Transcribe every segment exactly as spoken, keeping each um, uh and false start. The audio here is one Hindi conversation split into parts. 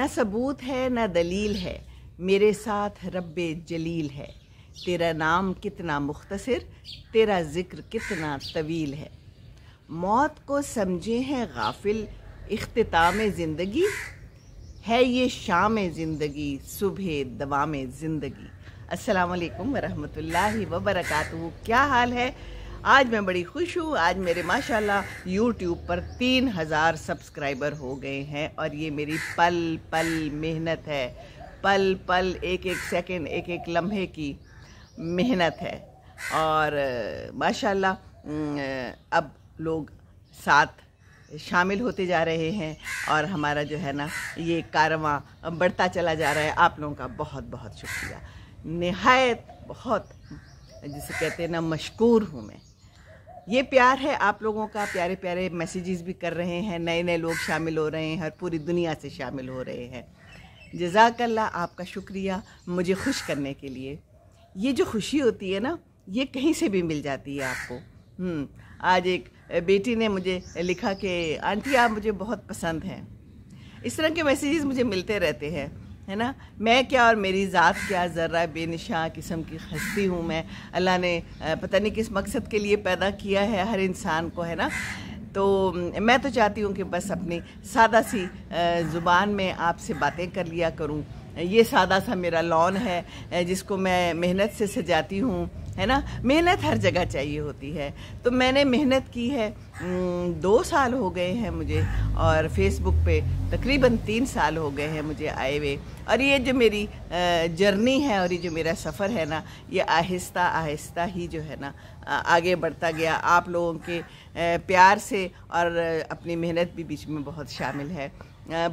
न सबूत है न दलील है, मेरे साथ रब्बे जलील है। तेरा नाम कितना मुख्तसर, तेरा ज़िक्र कितना तवील है। मौत को समझे हैं गाफिल, इख्तिताम ज़िंदगी है ये शाम ज़िंदगी, सुबह दवाम ज़िंदगी। अस्सलाम वालेकुम वरहमतुल्लाहि वबरकातुहू। क्या हाल है? आज मैं बड़ी खुश हूँ। आज मेरे माशाल्लाह यूट्यूब पर तीन हज़ार सब्सक्राइबर हो गए हैं और ये मेरी पल पल मेहनत है, पल पल एक एक सेकंड एक एक लम्हे की मेहनत है। और माशाल्लाह अब लोग साथ शामिल होते जा रहे हैं और हमारा जो है ना ये कारवां बढ़ता चला जा रहा है। आप लोगों का बहुत बहुत शुक्रिया, निहायत बहुत जिसे कहते हैं ना मशकूर हूँ मैं। ये प्यार है आप लोगों का, प्यारे प्यारे मैसेजेस भी कर रहे हैं, नए नए लोग शामिल हो रहे हैं और पूरी दुनिया से शामिल हो रहे हैं। जज़ाकल्ला, आपका शुक्रिया मुझे खुश करने के लिए। ये जो खुशी होती है ना ये कहीं से भी मिल जाती है आपको। आज एक बेटी ने मुझे लिखा कि आंटी आप मुझे बहुत पसंद हैं। इस तरह के मैसेजेस मुझे मिलते रहते हैं, है ना। मैं क्या और मेरी ज़ात क्या, ज़र्रा बेनिशा किस्म की हस्ती हूँ मैं। अल्लाह ने पता नहीं किस मकसद के लिए पैदा किया है हर इंसान को, है ना। तो मैं तो चाहती हूँ कि बस अपनी सादा सी ज़ुबान में आपसे बातें कर लिया करूँ। ये सादा सा मेरा लॉन है जिसको मैं मेहनत से सजाती हूँ, है ना। मेहनत हर जगह चाहिए होती है, तो मैंने मेहनत की है। दो साल हो गए हैं मुझे और फेसबुक पे तकरीबन तीन साल हो गए हैं मुझे आए हुए। और ये जो मेरी जर्नी है और ये जो मेरा सफ़र है ना ये आहिस्ता आहिस्ता ही जो है ना आगे बढ़ता गया। आप लोगों के प्यार से और अपनी मेहनत भी बीच में बहुत शामिल है।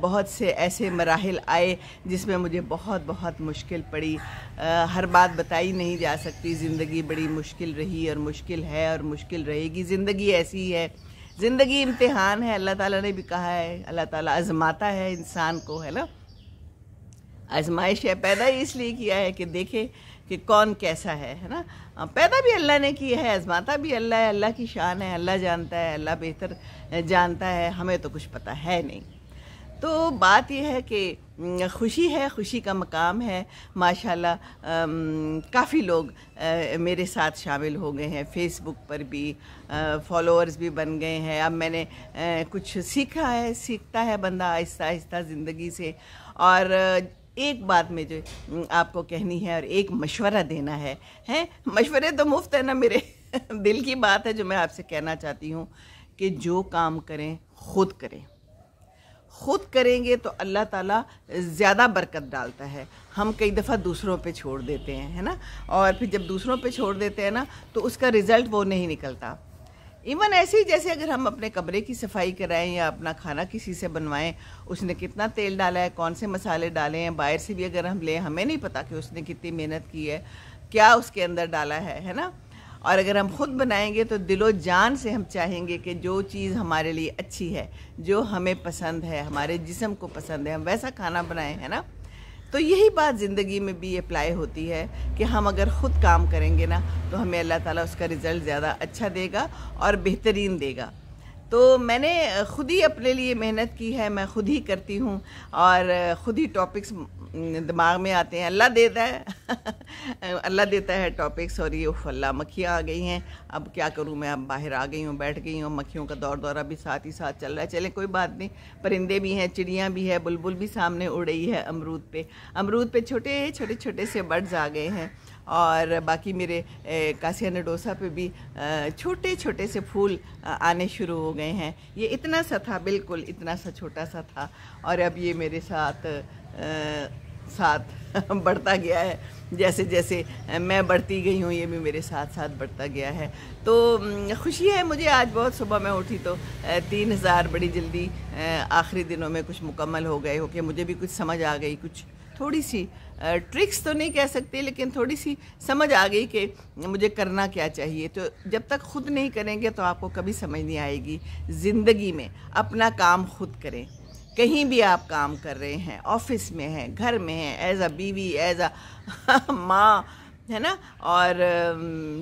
बहुत से ऐसे मराहिल आए जिसमें मुझे बहुत बहुत मुश्किल पड़ी। आ, हर बात बताई नहीं जा सकती। ज़िंदगी बड़ी मुश्किल रही और मुश्किल है और मुश्किल रहेगी। ज़िंदगी ऐसी है, ज़िंदगी इम्तिहान है। अल्लाह ताला ने भी कहा है, अल्लाह ताला आजमाता है इंसान को, है ना। आजमाइश है, पैदा ही इसलिए किया है कि देखे कि कौन कैसा है, है ना। पैदा भी अल्लाह ने किया है, आजमाता भी अल्लाह है। अल्लाह की शान है, अल्लाह जानता है, अल्लाह बेहतर जानता है। हमें तो कुछ पता है नहीं। तो बात यह है कि खुशी है, खुशी का मकाम है। माशाल्लाह काफ़ी लोग आ, मेरे साथ शामिल हो गए हैं। फेसबुक पर भी फॉलोअर्स भी बन गए हैं। अब मैंने आ, कुछ सीखा है, सीखता है बंदा आहिस्ता आहिस्ता ज़िंदगी से। और एक बात में जो आपको कहनी है और एक मशवरा देना है, हैं मशवरे तो मुफ्त है ना, मेरे दिल की बात है जो मैं आपसे कहना चाहती हूँ कि जो काम करें खुद करें। ख़ुद करेंगे तो अल्लाह ताला ज़्यादा बरकत डालता है। हम कई दफ़ा दूसरों पे छोड़ देते हैं, है ना। और फिर जब दूसरों पे छोड़ देते हैं ना तो उसका रिज़ल्ट वो नहीं निकलता। इवन ऐसे ही जैसे अगर हम अपने कमरे की सफाई कराएं या अपना खाना किसी से बनवाएं, उसने कितना तेल डाला है, कौन से मसाले डाले हैं, बाहर से भी अगर हम लें हमें नहीं पता कि उसने कितनी मेहनत की है, क्या उसके अंदर डाला है, है ना। और अगर हम ख़ुद बनाएंगे तो दिलो जान से हम चाहेंगे कि जो चीज़ हमारे लिए अच्छी है, जो हमें पसंद है, हमारे जिस्म को पसंद है, हम वैसा खाना बनाएं, है ना। तो यही बात ज़िंदगी में भी अप्लाई होती है कि हम अगर ख़ुद काम करेंगे ना तो हमें अल्लाह ताला उसका रिज़ल्ट ज़्यादा अच्छा देगा और बेहतरीन देगा। तो मैंने ख़ुद ही अपने लिए मेहनत की है, मैं ख़ुद ही करती हूँ और ख़ुद ही टॉपिक्स दिमाग में आते हैं। अल्लाह देता है अल्लाह देता है टॉपिक्स। और ये फल्ला मक्खियाँ आ गई हैं, अब क्या करूँ मैं, अब बाहर आ गई हूँ, बैठ गई हूँ। मक्खियों का दौर दौरा भी साथ ही साथ चल रहा है। चलें कोई बात नहीं, परिंदे भी हैं, चिड़ियाँ भी है, बुलबुल भी सामने उड़ रही है। अमरूद पे अमरूद पे छोटे छोटे छोटे से बर्ड्स आ गए हैं। और बाकी मेरे कासियाना डोसा पे भी छोटे छोटे से फूल आने शुरू हो गए हैं। ये इतना सा था, बिल्कुल इतना सा छोटा सा था और अब ये मेरे साथ साथ बढ़ता गया है। जैसे जैसे मैं बढ़ती गई हूँ ये भी मेरे साथ साथ बढ़ता गया है। तो खुशी है मुझे। आज बहुत सुबह मैं उठी तो तीन हज़ार बड़ी जल्दी आखिरी दिनों में कुछ मुकम्मल हो गए हो कि मुझे भी कुछ समझ आ गई, कुछ थोड़ी सी ट्रिक्स तो नहीं कह सकते लेकिन थोड़ी सी समझ आ गई कि मुझे करना क्या चाहिए। तो जब तक खुद नहीं करेंगे तो आपको कभी समझ नहीं आएगी ज़िंदगी में। अपना काम खुद करें। कहीं भी आप काम कर रहे हैं, ऑफिस में हैं, घर में हैं, एज अ बीवी, एज अ माँ, है ना। और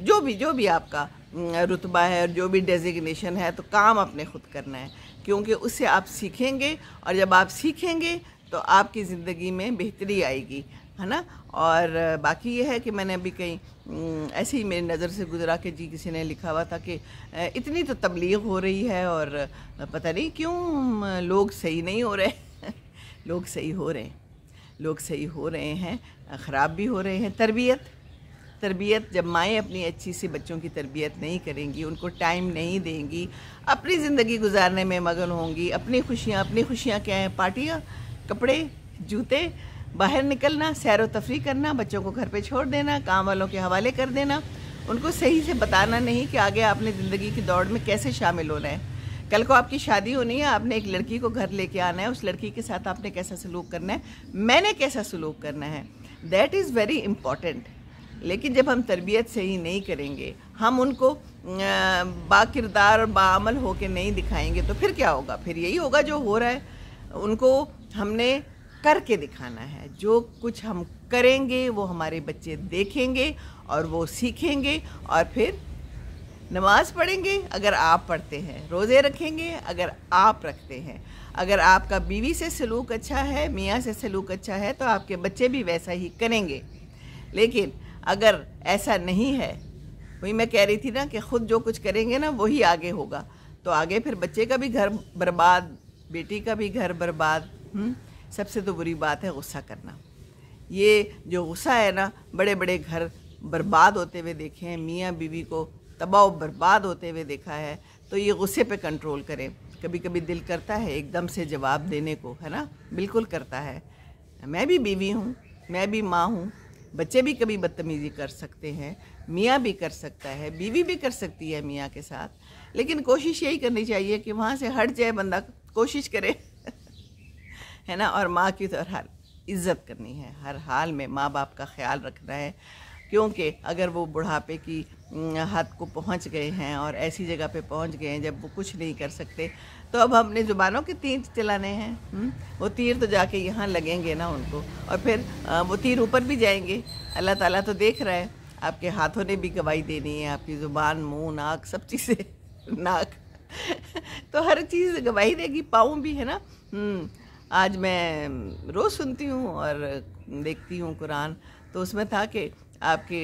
जो भी जो भी आपका रुतबा है और जो भी डेजिग्नेशन है, तो काम अपने खुद करना है क्योंकि उससे आप सीखेंगे। और जब आप सीखेंगे तो आपकी ज़िंदगी में बेहतरी आएगी, है ना। और बाकी ये है कि मैंने अभी कहीं ऐसे ही मेरी नज़र से गुजरा कि जी किसी ने लिखा हुआ था कि इतनी तो तबलीग हो रही है और पता नहीं क्यों लोग सही नहीं हो रहे लोग सही हो रहे हैं लोग सही हो रहे हैं, ख़राब भी हो रहे हैं। तरबियत तरबियत जब माएँ अपनी अच्छी सी बच्चों की तरबियत नहीं करेंगी, उनको टाइम नहीं देंगी, अपनी ज़िंदगी गुजारने में मगन होंगी, अपनी खुशियाँ अपनी खुशियाँ क्या हैं, पार्टियाँ, कपड़े, जूते, बाहर निकलना, सैर तफरी करना, बच्चों को घर पे छोड़ देना, काम वालों के हवाले कर देना, उनको सही से बताना नहीं कि आगे आपने ज़िंदगी की दौड़ में कैसे शामिल होना है। कल को आपकी शादी होनी है, आपने एक लड़की को घर लेके आना है, उस लड़की के साथ आपने कैसा सलूक करना है, मैंने कैसा सलूक करना है, दैट इज़ वेरी इम्पॉर्टेंट। लेकिन जब हम तरबियत सही नहीं करेंगे, हम उनको बाकिरदार और बाअमल होके नहीं दिखाएंगे तो फिर क्या होगा? फिर यही होगा जो हो रहा है। उनको हमने करके दिखाना है। जो कुछ हम करेंगे वो हमारे बच्चे देखेंगे और वो सीखेंगे, और फिर नमाज़ पढ़ेंगे अगर आप पढ़ते हैं, रोज़े रखेंगे अगर आप रखते हैं। अगर आपका बीवी से सलूक अच्छा है, मियाँ से सलूक अच्छा है, तो आपके बच्चे भी वैसा ही करेंगे। लेकिन अगर ऐसा नहीं है, वही मैं कह रही थी ना कि ख़ुद जो कुछ करेंगे ना वही आगे होगा, तो आगे फिर बच्चे का भी घर बर्बाद, बेटी का भी घर बर्बाद। हुँ? सबसे तो बुरी बात है गुस्सा करना। ये जो गुस्सा है ना, बड़े बड़े घर बर्बाद होते हुए देखे हैं, मियाँ बीवी को तबाह बर्बाद होते हुए देखा है। तो ये गुस्से पे कंट्रोल करें। कभी कभी दिल करता है एकदम से जवाब देने को, है ना, बिल्कुल करता है। मैं भी बीवी हूँ, मैं भी माँ हूँ, बच्चे भी कभी बदतमीजी कर सकते हैं, मियाँ भी कर सकता है, बीवी भी कर सकती है मियाँ के साथ। लेकिन कोशिश यही करनी चाहिए कि वहाँ से हट जाए बंदा, कोशिश करे, है ना। और माँ की तो हर इज़्ज़त करनी है, हर हाल में माँ बाप का ख्याल रखना है, क्योंकि अगर वो बुढ़ापे की हद को पहुँच गए हैं और ऐसी जगह पे पहुँच गए हैं जब वो कुछ नहीं कर सकते, तो अब हमने ज़ुबानों के तीर चलाने हैं। वो तीर तो जाके यहाँ लगेंगे ना उनको, और फिर वो तीर ऊपर भी जाएंगे। अल्लाह ताला तो देख रहा है, आपके हाथों ने भी गवाही देनी है, आपकी ज़ुबान, मुँह, नाक, सब चीज़ें, नाक तो हर चीज़ गवाही देगी, पाँव भी, है ना। आज मैं रोज़ सुनती हूँ और देखती हूँ कुरान, तो उसमें था कि आपके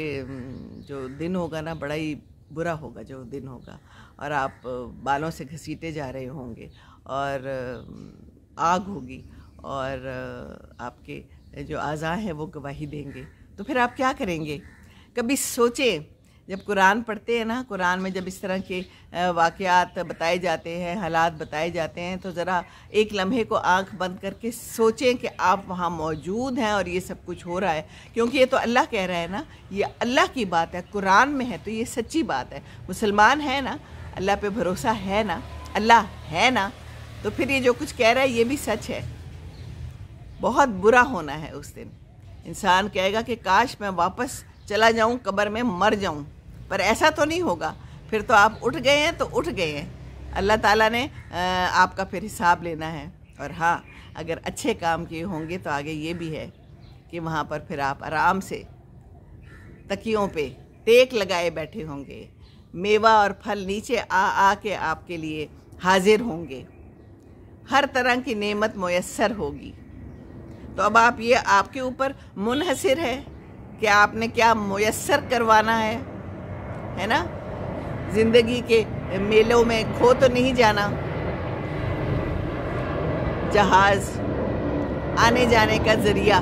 जो दिन होगा ना, बड़ा ही बुरा होगा जो दिन होगा, और आप बालों से घसीटे जा रहे होंगे और आग होगी और आपके जो आज़ा हैं वो गवाही देंगे, तो फिर आप क्या करेंगे? कभी सोचें। जब कुरान पढ़ते हैं ना, कुरान में जब इस तरह के वाक़यात बताए जाते हैं, हालात बताए जाते हैं, तो ज़रा एक लम्हे को आंख बंद करके सोचें कि आप वहाँ मौजूद हैं और ये सब कुछ हो रहा है। क्योंकि ये तो अल्लाह कह रहा है ना, ये अल्लाह की बात है, कुरान में है, तो ये सच्ची बात है। मुसलमान है ना, अल्लाह पे भरोसा है ना, अल्लाह है ना, तो फिर ये जो कुछ कह रहा है ये भी सच है। बहुत बुरा होना है उस दिन। इंसान कहेगा कि काश मैं वापस चला जाऊं, कब्र में मर जाऊं, पर ऐसा तो नहीं होगा। फिर तो आप उठ गए हैं तो उठ गए हैं, अल्लाह ताला ने आपका फिर हिसाब लेना है। और हाँ, अगर अच्छे काम किए होंगे तो आगे ये भी है कि वहाँ पर फिर आप आराम से तकियों पे टेक लगाए बैठे होंगे, मेवा और फल नीचे आ आ के आपके लिए हाजिर होंगे, हर तरह की नेमत मैसर होगी। तो अब आप, ये आपके ऊपर मुनहसर है कि आपने क्या मैसर करवाना है, है ना। ज़िंदगी के मेलों में खो तो नहीं जाना। जहाज़ आने जाने का ज़रिया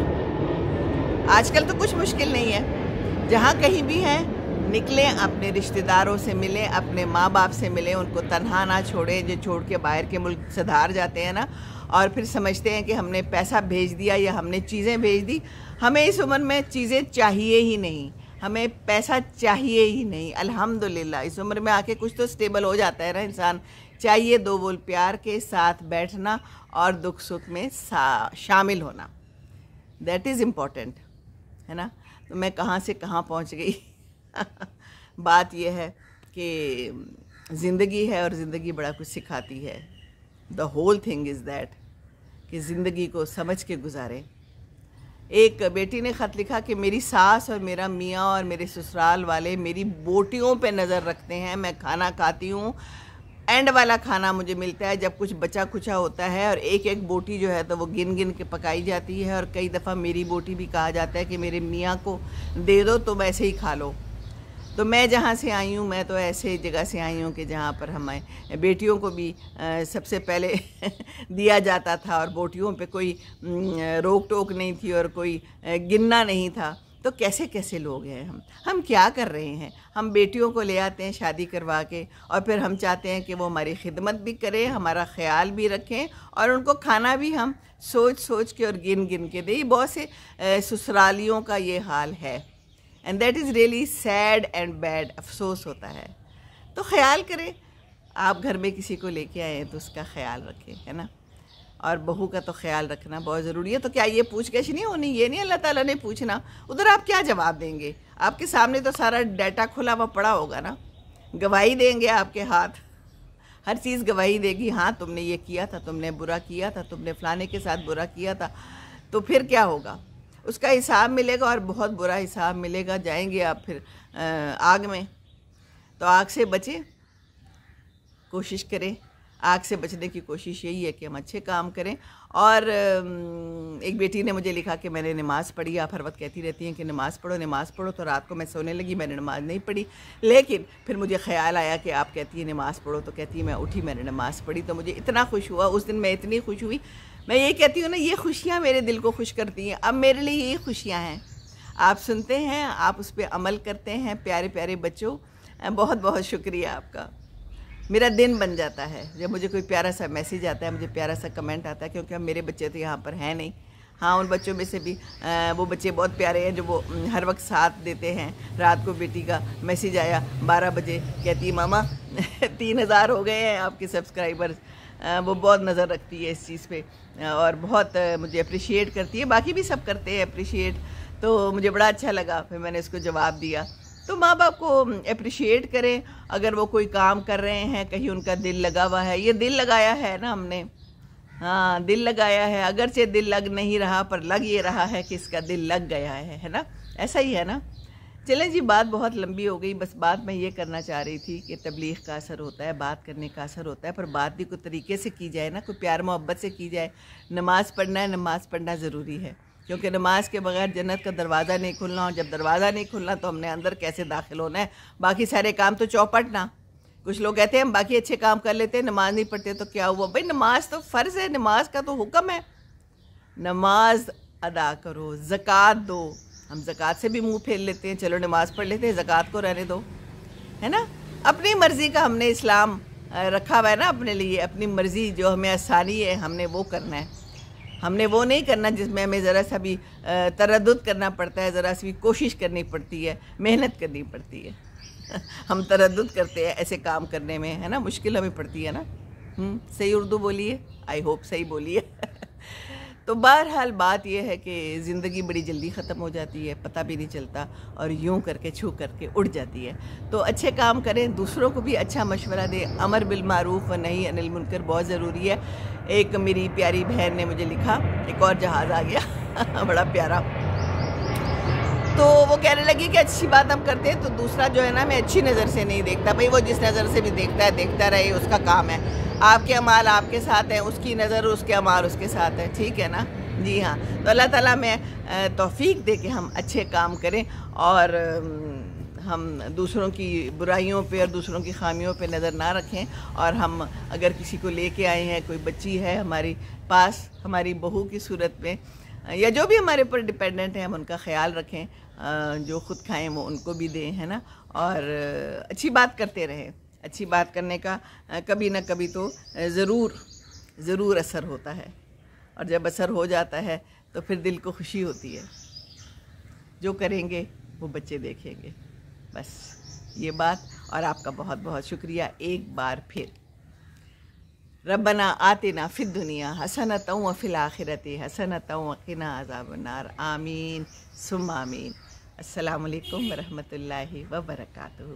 आजकल तो कुछ मुश्किल नहीं है। जहाँ कहीं भी हैं, निकलें, अपने रिश्तेदारों से मिलें, अपने माँ बाप से मिलें, उनको तन्हा ना छोड़ें, जो छोड़ के बाहर के मुल्क सधार जाते हैं ना, और फिर समझते हैं कि हमने पैसा भेज दिया या हमने चीज़ें भेज दी। हमें इस उम्र में चीज़ें चाहिए ही नहीं, हमें पैसा चाहिए ही नहीं। अल्हम्दुलिल्लाह इस उम्र में आके कुछ तो स्टेबल हो जाता है ना इंसान। चाहिए दो बोल प्यार के साथ बैठना और दुख सुख में शामिल होना, दैट इज़ इम्पॉर्टेंट, है ना। तो मैं कहाँ से कहाँ पहुँच गई बात यह है कि ज़िंदगी है और ज़िंदगी बड़ा कुछ सिखाती है। The whole thing is that कि ज़िंदगी को समझ के गुजारें। एक बेटी ने ख़त लिखा कि मेरी सास और मेरा मियाँ और मेरे ससुराल वाले मेरी बोटियों पे नज़र रखते हैं। मैं खाना खाती हूँ, एंड वाला खाना मुझे मिलता है जब कुछ बचा कुचा होता है और एक एक बोटी जो है तो वो गिन गिन के पकाई जाती है। और कई दफ़ा मेरी बोटी भी कहा जाता है कि मेरे मियाँ को दे दो तो वैसे ही खा लो। तो मैं जहाँ से आई हूँ, मैं तो ऐसे जगह से आई हूँ कि जहाँ पर हमारे बेटियों को भी सबसे पहले दिया जाता था और बोटियों पे कोई रोक टोक नहीं थी और कोई गिनना नहीं था। तो कैसे कैसे लोग हैं हम हम क्या कर रहे हैं। हम बेटियों को ले आते हैं शादी करवा के और फिर हम चाहते हैं कि वो हमारी खिदमत भी करें, हमारा ख्याल भी रखें और उनको खाना भी हम सोच सोच के और गिन गिन के दें। बहुत से ससुरालियों का ये हाल है and that is really sad and bad. अफसोस होता है। तो ख्याल करें, आप घर में किसी को लेके आए हैं तो उसका ख्याल रखें, है ना। और बहू का तो ख्याल रखना बहुत ज़रूरी है। तो क्या ये पूछगछ नहीं होनी? ये नहीं अल्लाह ताला ने पूछना उधर आप क्या जवाब देंगे। आपके सामने तो सारा डाटा खुला हुआ पड़ा होगा ना। गवाही देंगे आपके हाथ, हर चीज़ गवाही देगी। हाँ तुमने ये किया था, तुमने बुरा किया था, तुमने फलाने के साथ बुरा किया था। तो फिर क्या होगा? उसका हिसाब मिलेगा और बहुत बुरा हिसाब मिलेगा। जाएंगे आप फिर आग में। तो आग से बचें, कोशिश करें। आग से बचने की कोशिश यही है कि हम अच्छे काम करें। और एक बेटी ने मुझे लिखा कि मैंने नमाज़ पढ़ी। आप हर वक्त कहती रहती हैं कि नमाज़ पढ़ो नमाज़ पढ़ो, तो रात को मैं सोने लगी, मैंने नमाज़ नहीं पढ़ी। लेकिन फिर मुझे ख्याल आया कि आप कहती हैं नमाज़ पढ़ो, तो कहती है मैं उठी, मैंने नमाज़ पढ़ी। तो मुझे इतना खुश हुआ उस दिन, मैं इतनी खुश हुई। मैं ये कहती हूँ ना, ये खुशियाँ मेरे दिल को खुश करती हैं। अब मेरे लिए ये खुशियाँ हैं। आप सुनते हैं, आप उस पर अमल करते हैं। प्यारे प्यारे बच्चों, बहुत बहुत शुक्रिया आपका। मेरा दिन बन जाता है जब मुझे कोई प्यारा सा मैसेज आता है, मुझे प्यारा सा कमेंट आता है, क्योंकि अब मेरे बच्चे तो यहाँ पर हैं नहीं। हाँ उन बच्चों में से भी वो बच्चे बहुत प्यारे हैं जो वो हर वक्त साथ देते हैं। रात को बेटी का मैसेज आया बारह बजे, कहती मामा तीन हज़ार हो गए हैं आपके सब्सक्राइबर्स। वो बहुत नज़र रखती है इस चीज़ पे और बहुत मुझे अप्रिशिएट करती है। बाकी भी सब करते हैं अप्रिशिएट, तो मुझे बड़ा अच्छा लगा। फिर मैंने उसको जवाब दिया। तो माँ बाप को अप्रिशिएट करें अगर वो कोई काम कर रहे हैं, कहीं उनका दिल लगा हुआ है। ये दिल लगाया है ना हमने, हाँ दिल लगाया है। अगरचे दिल लग नहीं रहा पर लग ये रहा है कि इसका दिल लग गया है, है ना। ऐसा ही है ना। चलें जी, बात बहुत लंबी हो गई। बस बात मैं ये करना चाह रही थी कि तबलीग का असर होता है, बात करने का असर होता है, पर बात भी कोई तरीके से की जाए ना, कोई प्यार मोहब्बत से की जाए। नमाज़ पढ़ना है, नमाज़ पढ़ना ज़रूरी है, क्योंकि नमाज़ के बगैर जन्नत का दरवाज़ा नहीं खुलना। और जब दरवाज़ा नहीं खुलना तो हमने अंदर कैसे दाखिल होना है। बाकी सारे काम तो चौपट ना। कुछ लोग कहते हैं हम बाकी अच्छे काम कर लेते हैं, नमाज़ नहीं पढ़ते तो क्या हुआ। भाई नमाज़ तो फ़र्ज़ है, नमाज़ का तो हुक्म है। नमाज अदा करो, ज़कात दो। हम ज़कात से भी मुंह फेर लेते हैं, चलो नमाज़ पढ़ लेते हैं, ज़कात को रहने दो, है ना। अपनी मर्ज़ी का हमने इस्लाम रखा हुआ है ना अपने लिए। अपनी मर्ज़ी जो हमें आसानी है हमने वो करना है। हमने वो नहीं करना जिसमें हमें ज़रा सा भी तरद्दुद करना पड़ता है, ज़रा सी भी कोशिश करनी पड़ती है, मेहनत करनी पड़ती है। हम तरद्दुद करते हैं ऐसे काम करने में, है ना। मुश्किल हमें पड़ती है ना। सही उर्दू बोलिए, आई होप सही बोलिए। तो बहरहाल बात यह है कि ज़िंदगी बड़ी जल्दी ख़त्म हो जाती है, पता भी नहीं चलता, और यूं करके छू करके उड़ जाती है। तो अच्छे काम करें, दूसरों को भी अच्छा मशवरा दें। अमर बिल मारूफ व नही अन अल मुनकर बहुत ज़रूरी है। एक मेरी प्यारी बहन ने मुझे लिखा, एक और जहाज़ आ गया बड़ा प्यारा। तो वो कहने लगी कि अच्छी बात हम करते हैं, तो दूसरा जो है ना मैं अच्छी नज़र से नहीं देखता। भाई वो जिस नज़र से भी देखता है देखता रहे, उसका काम है। आपके अमाल आपके साथ हैं, उसकी नज़र उसके अमाल उसके साथ है, ठीक है ना। जी हाँ, तो अल्लाह ताला हमें तौफीक दे कि हम अच्छे काम करें और हम दूसरों की बुराइयों पे और दूसरों की खामियों पे नज़र ना रखें। और हम अगर किसी को लेके आए हैं, कोई बच्ची है हमारी पास, हमारी बहू की सूरत में, या जो भी हमारे ऊपर डिपेंडेंट हैं, हम उनका ख्याल रखें। जो ख़ुद खाएँ वो उनको भी दें, है ना। और अच्छी बात करते रहें। अच्छी बात करने का कभी ना कभी तो ज़रूर ज़रूर असर होता है। और जब असर हो जाता है तो फिर दिल को खुशी होती है। जो करेंगे वो बच्चे देखेंगे। बस ये बात। और आपका बहुत बहुत शुक्रिया एक बार फिर। रब्बना आतिना फिद दुनिया हसनतौ व फिल आखिरती हसनतौ व क़िना अज़ाबन नार। आमीन सुम्मा आमीन। अस्सलामु अलैकुम व रहमतुल्लाहि व बरकातुहू।